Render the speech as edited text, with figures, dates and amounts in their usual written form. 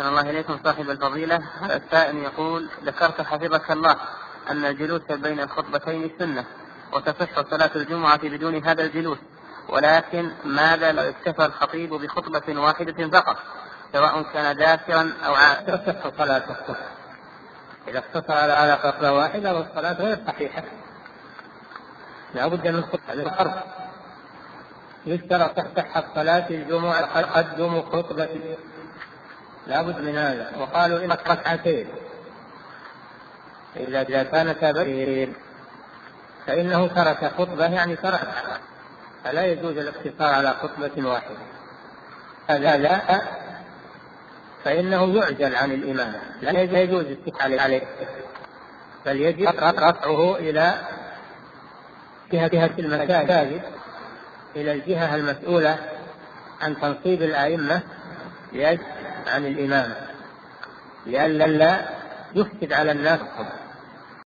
أحسن الله إليكم صاحب الفضيلة. السائل يقول: ذكرت حفظك الله أن الجلوس بين الخطبتين سنة وتصح صلاة الجمعة بدون هذا الجلوس، ولكن ماذا لو اكتفى الخطيب بخطبة واحدة فقط سواء كان داخلا أو عائدا؟ تصح صلاته إذا اقتصر على خطبة واحدة والصلاة غير صحيحة، لابد من الخطبة للحرف. يشترط تصح صلاة الجمعة قدم خطبة، لابد من هذا. وقالوا إن ركعتين إذا كانت بين فإنه ترك خطبة، يعني ترك، فلا يجوز الاقتصار على خطبة واحدة. هذا لا، فإنه يعجل عن الإمامة، لا يجوز الاستقبال عليه، بل يجب رفعه إلى جهة المساجد، إلى الجهة المسؤولة عن تنصيب الأئمة عن الإمامة، لئلا يفسد على الناس.